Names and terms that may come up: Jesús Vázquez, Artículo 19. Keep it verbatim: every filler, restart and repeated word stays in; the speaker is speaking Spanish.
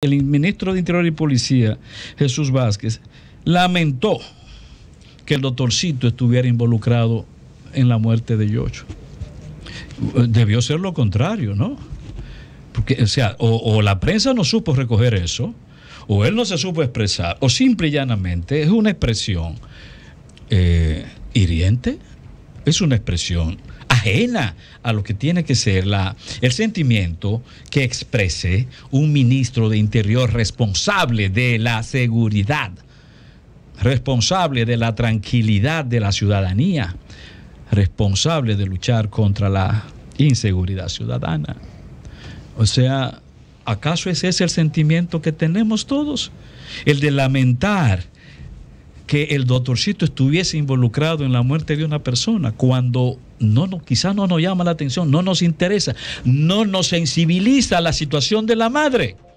El ministro de Interior y Policía, Jesús Vázquez, lamentó que el doctorcito estuviera involucrado en la muerte de Yocho. Debió ser lo contrario, ¿no? Porque, o sea, o, o la prensa no supo recoger eso, o él no se supo expresar, o simple y llanamente es una expresión eh, hiriente, es una expresión ajena a lo que tiene que ser la, el sentimiento que exprese un ministro de Interior responsable de la seguridad, responsable de la tranquilidad de la ciudadanía, responsable de luchar contra la inseguridad ciudadana. O sea, ¿acaso ese es el sentimiento que tenemos todos? El de lamentar que el doctorcito estuviese involucrado en la muerte de una persona, cuando no, no, quizás no nos llama la atención, no nos interesa, no nos sensibiliza la situación de la madre.